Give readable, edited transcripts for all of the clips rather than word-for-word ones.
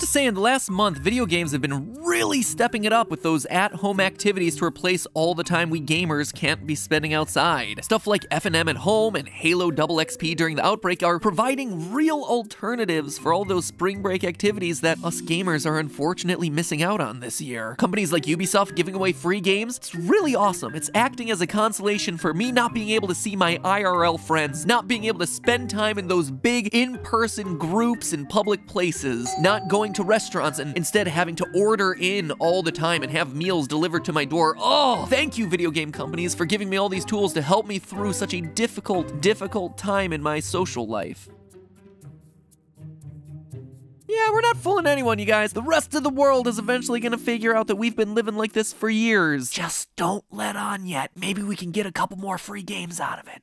to say in the last month, video games have been really stepping it up with those at-home activities to replace all the time we gamers can't be spending outside. Stuff like F&M at home and Halo Double XP during the outbreak are providing real alternatives for all those spring break activities that us gamers are unfortunately missing out on this year. Companies like Ubisoft giving away free games, it's really awesome. It's acting as a consolation for me not being able to see my IRL friends, not being able to spend time in those big in-person groups in public places, not going to restaurants and instead having to order in all the time and have meals delivered to my door. Oh, thank you, video game companies, for giving me all these tools to help me through such a difficult time in my social life. Yeah, we're not fooling anyone, you guys. The rest of the world is eventually gonna figure out that we've been living like this for years. Just don't let on yet. Maybe we can get a couple more free games out of it.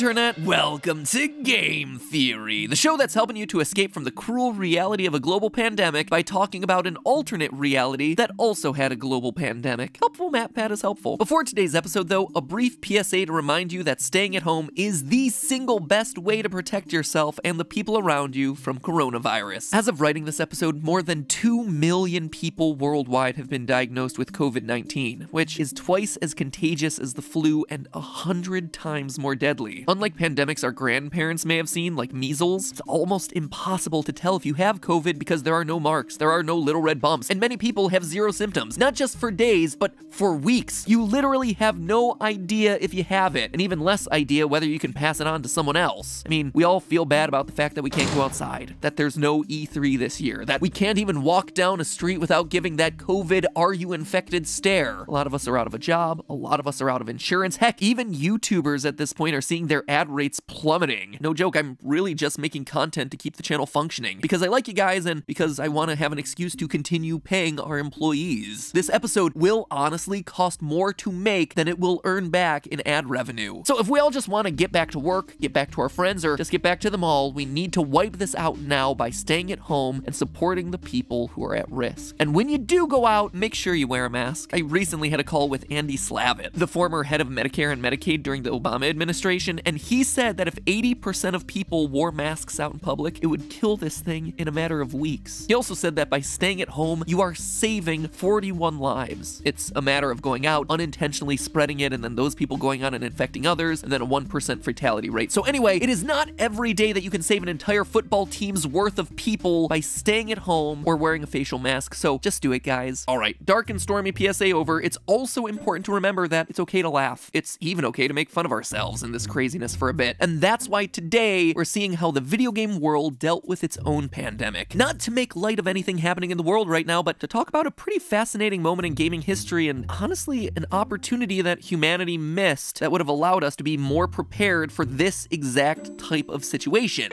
Internet, welcome to Game Theory, the show that's helping you to escape from the cruel reality of a global pandemic by talking about an alternate reality that also had a global pandemic. Helpful, MatPat is helpful. Before today's episode, though, a brief PSA to remind you that staying at home is the single best way to protect yourself and the people around you from coronavirus. As of writing this episode, more than 2 million people worldwide have been diagnosed with COVID-19, which is twice as contagious as the flu and 100 times more deadly. Unlike pandemics our grandparents may have seen, like measles, it's almost impossible to tell if you have COVID because there are no marks, there are no little red bumps, and many people have zero symptoms, not just for days, but for weeks. You literally have no idea if you have it, and even less idea whether you can pass it on to someone else. I mean, we all feel bad about the fact that we can't go outside, that there's no E3 this year, that we can't even walk down a street without giving that COVID "Are you infected?" stare. A lot of us are out of a job, a lot of us are out of insurance, heck, even YouTubers at this point are seeing their ad rates plummeting. No joke, I'm really just making content to keep the channel functioning because I like you guys and because I want to have an excuse to continue paying our employees. This episode will honestly cost more to make than it will earn back in ad revenue. So if we all just want to get back to work, get back to our friends, or just get back to the mall, we need to wipe this out now by staying at home and supporting the people who are at risk. And when you do go out, make sure you wear a mask. I recently had a call with Andy Slavitt, the former head of Medicare and Medicaid during the Obama administration, and he said that if 80% of people wore masks out in public, it would kill this thing in a matter of weeks. He also said that by staying at home, you are saving 41 lives. It's a matter of going out, unintentionally spreading it, and then those people going on and infecting others, and then a 1% fatality rate. So anyway, it is not every day that you can save an entire football team's worth of people by staying at home or wearing a facial mask, so just do it, guys. All right, dark and stormy PSA over. It's also important to remember that it's okay to laugh. It's even okay to make fun of ourselves in this craziness for a bit. And that's why today we're seeing how the video game world dealt with its own pandemic. Not to make light of anything happening in the world right now, but to talk about a pretty fascinating moment in gaming history and honestly an opportunity that humanity missed that would have allowed us to be more prepared for this exact type of situation.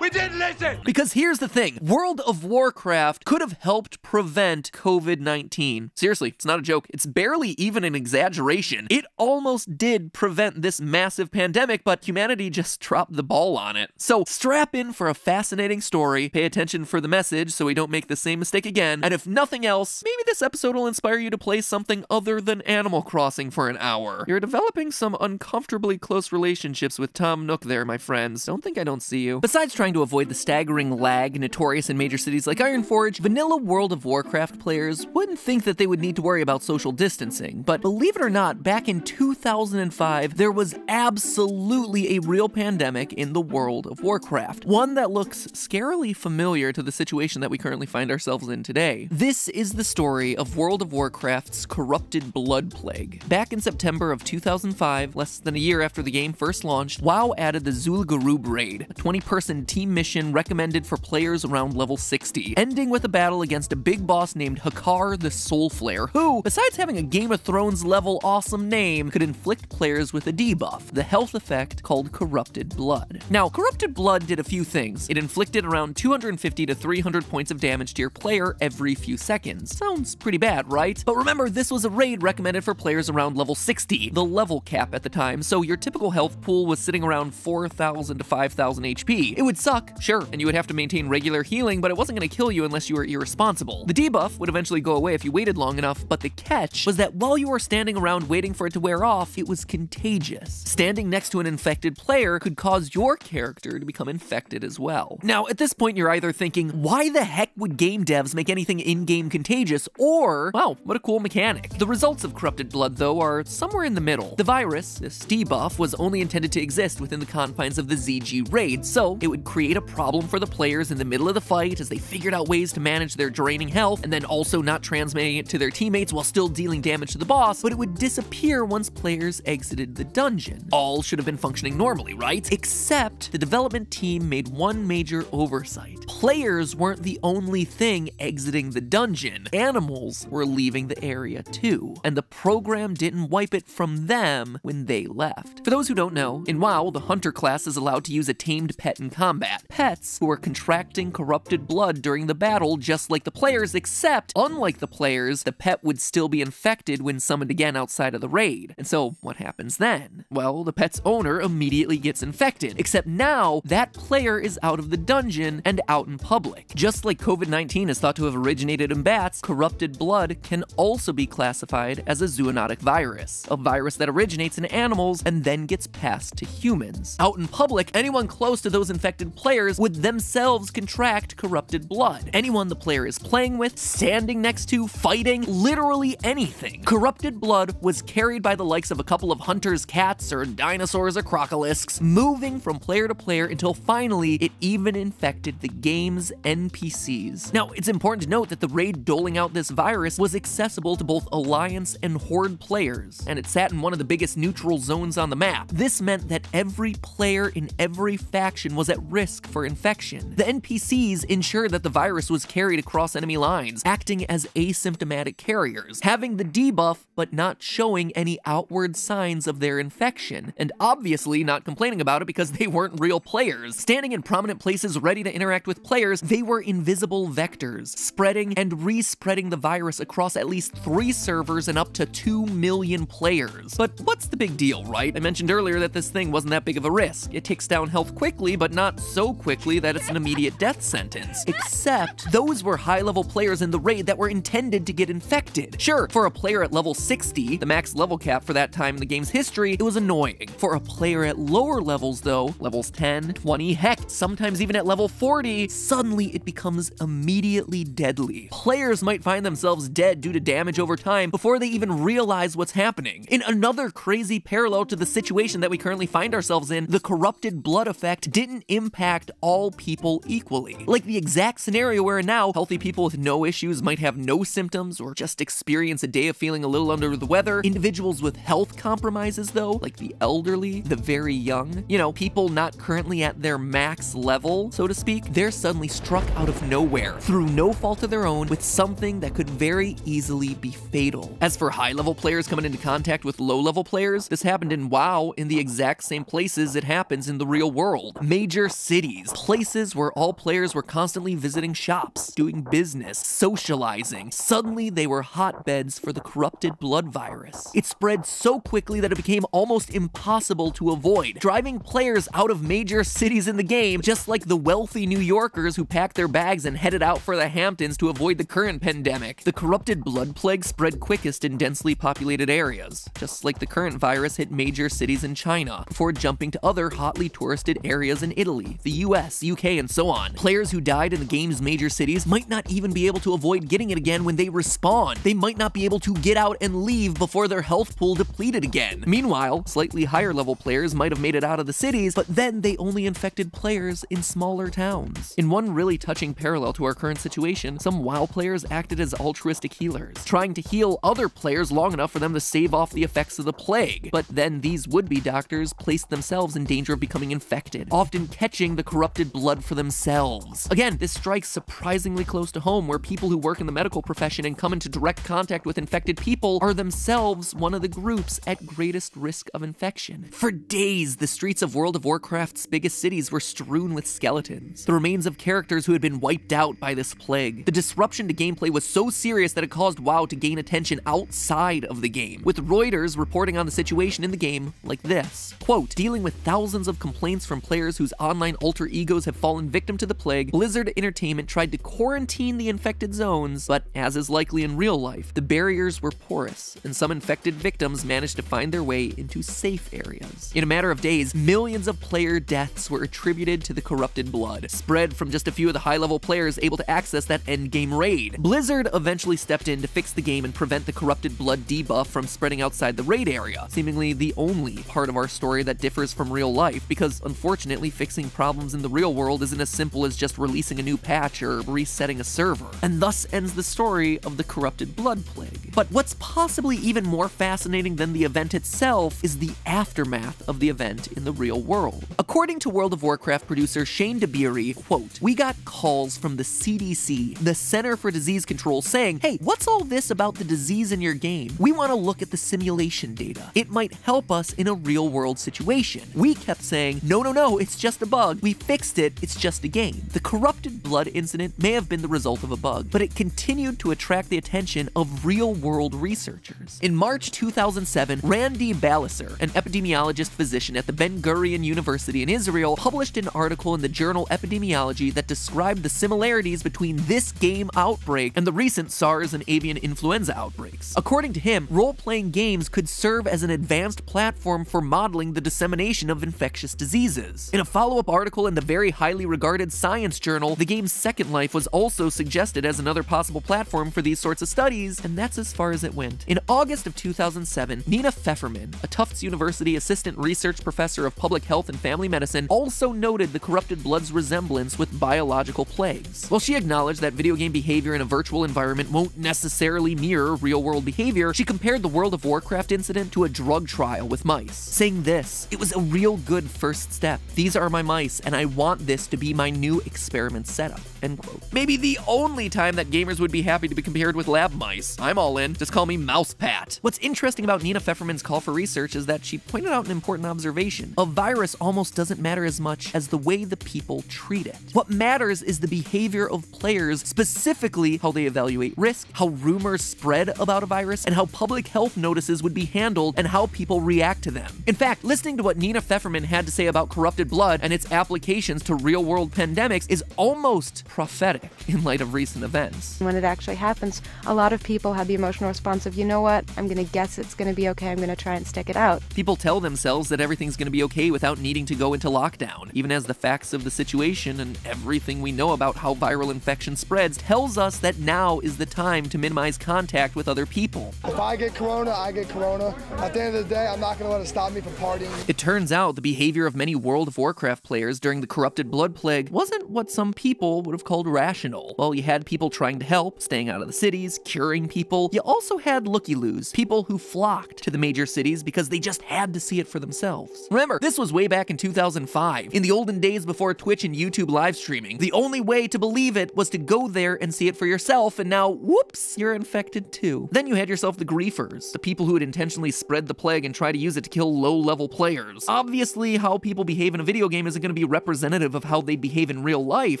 We didn't listen! Because here's the thing, World of Warcraft could have helped prevent COVID-19. Seriously, it's not a joke. It's barely even an exaggeration. It almost did prevent this massive pandemic, but humanity just dropped the ball on it. So strap in for a fascinating story, pay attention for the message so we don't make the same mistake again, and if nothing else, maybe this episode will inspire you to play something other than Animal Crossing for an hour. You're developing some uncomfortably close relationships with Tom Nook there, my friends. Don't think I don't see you. Besides trying to avoid the staggering lag notorious in major cities like Ironforge, vanilla World of Warcraft players wouldn't think that they would need to worry about social distancing. But believe it or not, back in 2005, there was absolutely a real pandemic in the World of Warcraft, one that looks scarily familiar to the situation that we currently find ourselves in today. This is the story of World of Warcraft's Corrupted Blood plague. Back in September of 2005, less than a year after the game first launched, WoW added the Zul'Gurub raid, a 20-person team mission recommended for players around level 60, ending with a battle against a big big boss named Hakkar the Soul Flayer, who, besides having a Game of Thrones-level awesome name, could inflict players with a debuff, the health effect called Corrupted Blood. Now, Corrupted Blood did a few things. It inflicted around 250 to 300 points of damage to your player every few seconds. Sounds pretty bad, right? But remember, this was a raid recommended for players around level 60, the level cap at the time, so your typical health pool was sitting around 4,000 to 5,000 HP. It would suck, sure, and you would have to maintain regular healing, but it wasn't going to kill you unless you were irresponsible. The debuff would eventually go away if you waited long enough, but the catch was that while you were standing around waiting for it to wear off, it was contagious. Standing next to an infected player could cause your character to become infected as well. Now, at this point, you're either thinking, why the heck would game devs make anything in-game contagious, or, wow, what a cool mechanic. The results of Corrupted Blood, though, are somewhere in the middle. The virus, this debuff, was only intended to exist within the confines of the ZG raid, so it would create a problem for the players in the middle of the fight as they figured out ways to manage their draining health and then also not transmitting it to their teammates while still dealing damage to the boss, but it would disappear once players exited the dungeon. All should have been functioning normally, right? Except the development team made one major oversight. Players weren't the only thing exiting the dungeon. Animals were leaving the area too, and the program didn't wipe it from them when they left. For those who don't know, in WoW, the hunter class is allowed to use a tamed pet in combat. Pets who are contracting corrupted blood during the battle just like the players, except unlike the players, the pet would still be infected when summoned again outside of the raid. And so what happens then? Well, the pet's owner immediately gets infected, except now that player is out of the dungeon and out in public. Just like COVID-19 is thought to have originated in bats, corrupted blood can also be classified as a zoonotic virus, a virus that originates in animals and then gets passed to humans. Out in public, anyone close to those infected players would themselves contract corrupted blood. Anyone the player is playing with, standing next to, fighting, literally anything. Corrupted blood was carried by the likes of a couple of hunters, cats, or dinosaurs, or crocolisks, moving from player to player until finally it even infected the game's NPCs. Now, it's important to note that the raid doling out this virus was accessible to both Alliance and Horde players, and it sat in one of the biggest neutral zones on the map. This meant that every player in every faction was at risk for infection. The NPCs ensured that the virus was carried across enemy lines, acting as asymptomatic carriers, having the debuff but not showing any outward signs of their infection, and obviously not complaining about it because they weren't real players. Standing in prominent places ready to interact with players, they were invisible vectors, spreading and re-spreading the virus across at least 3 servers and up to 2 million players. But what's the big deal, right? I mentioned earlier that this thing wasn't that big of a risk. It ticks down health quickly, but not so quickly that it's an immediate death sentence. Except those were high-level players in the raid that were intended to get infected. Sure, for a player at level 60, the max level cap for that time in the game's history, it was annoying. For a player at lower levels though, levels 10, 20, heck, sometimes even at level 40, suddenly it becomes immediately deadly. Players might find themselves dead due to damage over time before they even realize what's happening. In another crazy parallel to the situation that we currently find ourselves in, the corrupted blood effect didn't impact all people equally. Like the exact scenario where now healthy people with no issues might have no symptoms or just experience a day of feeling a little under the weather. Individuals with health compromises though, like the elderly, the very young, you know, people not currently at their max level, so to speak, they're suddenly struck out of nowhere, through no fault of their own, with something that could very easily be fatal. As for high-level players coming into contact with low-level players, this happened in WoW in the exact same places it happens in the real world. Major cities, places where all players were constantly visiting shops, doing business, socializing. Suddenly, they were hotbeds for the corrupted blood virus. It spread so quickly that it became almost impossible to avoid, driving players out of major cities in the game, just like the wealthy New Yorkers who packed their bags and headed out for the Hamptons to avoid the current pandemic. The corrupted blood plague spread quickest in densely populated areas, just like the current virus hit major cities in China, before jumping to other hotly touristed areas in Italy, the US, UK, and so on. Players who died in the game's major cities might not even be able to avoid getting it again when they respawn. They might not be able to get out and leave before their health pool depleted again. Meanwhile, slightly higher level players might have made it out of the cities, but then they only infected players in smaller towns. In one really touching parallel to our current situation, some WoW players acted as altruistic healers, trying to heal other players long enough for them to stave off the effects of the plague. But then these would-be doctors placed themselves in danger of becoming infected, often catching the corrupted blood for themselves. Again, this strikes surprisingly close to home realm where people who work in the medical profession and come into direct contact with infected people are themselves one of the groups at greatest risk of infection. For days, the streets of World of Warcraft's biggest cities were strewn with skeletons, the remains of characters who had been wiped out by this plague. The disruption to gameplay was so serious that it caused WoW to gain attention outside of the game, with Reuters reporting on the situation in the game like this, quote, "Dealing with thousands of complaints from players whose online alter egos have fallen victim to the plague, Blizzard Entertainment tried to quarantine the infected zones, but as is likely in real life, the barriers were porous, and some infected victims managed to find their way into safe areas. In a matter of days, millions of player deaths were attributed to the corrupted blood, spread from just a few of the high-level players able to access that endgame raid. Blizzard eventually stepped in to fix the game and prevent the corrupted blood debuff from spreading outside the raid area, seemingly the only part of our story that differs from real life, because unfortunately fixing problems in the real world isn't as simple as just releasing a new patch or resetting a server. And thus ends the story of the corrupted blood plague. But what's possibly even more fascinating than the event itself is the aftermath of the event in the real world. According to World of Warcraft producer Shane DeBeery, quote, "We got calls from the CDC, the Center for Disease Control, saying, hey, what's all this about the disease in your game? We want to look at the simulation data. It might help us in a real world situation. We kept saying, no, it's just a bug. We fixed it, it's just a game." The corrupted blood incident may have been the result of a bug, but it continued to attract the attention of real-world researchers. In March 2007, Randy Balicer, an epidemiologist physician at the Ben-Gurion University in Israel, published an article in the journal Epidemiology that described the similarities between this game outbreak and the recent SARS and avian influenza outbreaks. According to him, role-playing games could serve as an advanced platform for modeling the dissemination of infectious diseases. In a follow-up article in the very highly regarded Science Journal, the game Second Life was also suggested as another possible platform for these sorts of studies, and that's as far as it went. In August of 2007, Nina Pfefferman, a Tufts University assistant research professor of public health and family medicine, also noted the corrupted blood's resemblance with biological plagues. While she acknowledged that video game behavior in a virtual environment won't necessarily mirror real-world behavior, she compared the World of Warcraft incident to a drug trial with mice, saying this, "It was a real good first step. These are my mice, and I want this to be my new experiment setup," end quote. Maybe the only time that gamers would be happy to be compared with lab mice. I'm all in. Just call me MatPat. What's interesting about Nina Pfefferman's call for research is that she pointed out an important observation. A virus almost doesn't matter as much as the way the people treat it. What matters is the behavior of players, specifically how they evaluate risk, how rumors spread about a virus, and how public health notices would be handled and how people react to them. In fact, listening to what Nina Pfefferman had to say about corrupted blood and its applications to real-world pandemics is almost prophetic in light of recent events. When it actually happens, a lot of people have the emotional response of, you know what, I'm gonna guess it's gonna be okay, I'm gonna try and stick it out. People tell themselves that everything's gonna be okay without needing to go into lockdown, even as the facts of the situation and everything we know about how viral infection spreads tells us that now is the time to minimize contact with other people. If I get corona, I get corona. At the end of the day, I'm not gonna let it stop me from partying. It turns out the behavior of many World of Warcraft players during the corrupted blood plague wasn't what some people would have called rational. While you had people trying to help, staying out of the cities, curing people, you also had looky-loos, people who flocked to the major cities because they just had to see it for themselves. Remember, this was way back in 2005. In the olden days before Twitch and YouTube live streaming, the only way to believe it was to go there and see it for yourself, and now, whoops, you're infected too. Then you had yourself the griefers, the people who had intentionally spread the plague and tried to use it to kill low-level players. Obviously, how people behave in a video game isn't going to be representative of how they behave in real life,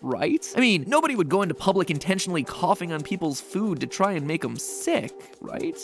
right? I mean, nobody would go into public intentionally coughing on people's food to try and make them sick, right?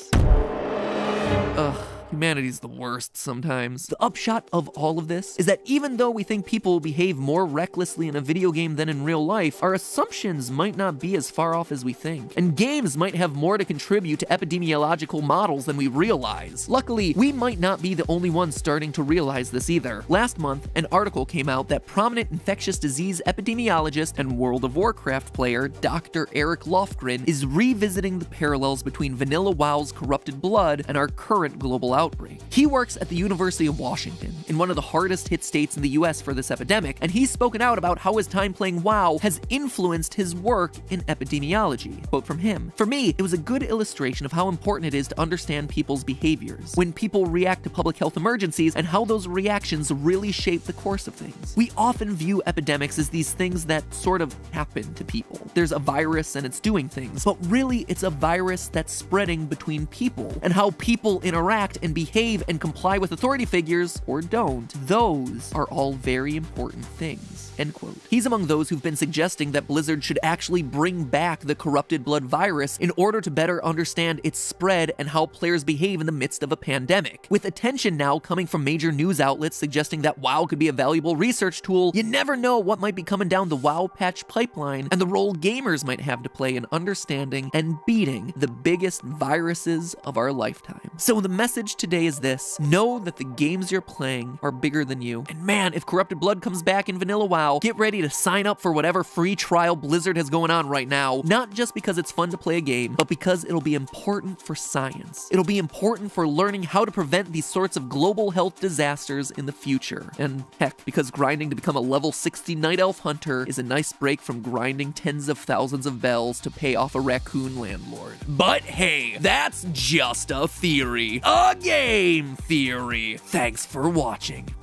Ugh. Humanity's the worst sometimes. The upshot of all of this is that even though we think people behave more recklessly in a video game than in real life, our assumptions might not be as far off as we think. And games might have more to contribute to epidemiological models than we realize. Luckily, we might not be the only ones starting to realize this either. Last month, an article came out that prominent infectious disease epidemiologist and World of Warcraft player Dr. Eric Lofgren is revisiting the parallels between vanilla WoW's corrupted blood and our current global outbreak. outbreak. He works at the University of Washington, in one of the hardest hit states in the US for this epidemic, and he's spoken out about how his time playing WoW has influenced his work in epidemiology. Quote from him, "For me, it was a good illustration of how important it is to understand people's behaviors, when people react to public health emergencies, and how those reactions really shape the course of things. We often view epidemics as these things that sort of happen to people. There's a virus and it's doing things, but really it's a virus that's spreading between people, and how people interact and behave and comply with authority figures or don't. Those are all very important things." End quote. He's among those who've been suggesting that Blizzard should actually bring back the Corrupted Blood virus in order to better understand its spread and how players behave in the midst of a pandemic. With attention now coming from major news outlets suggesting that WoW could be a valuable research tool, you never know what might be coming down the WoW patch pipeline and the role gamers might have to play in understanding and beating the biggest viruses of our lifetime. So the message today is this: know that the games you're playing are bigger than you. And man, if Corrupted Blood comes back in vanilla WoW, get ready to sign up for whatever free trial Blizzard has going on right now, not just because it's fun to play a game, but because it'll be important for science. It'll be important for learning how to prevent these sorts of global health disasters in the future. And heck, because grinding to become a level 60 Night Elf Hunter is a nice break from grinding tens of thousands of bells to pay off a raccoon landlord. But hey, that's just a theory. A game theory. Thanks for watching.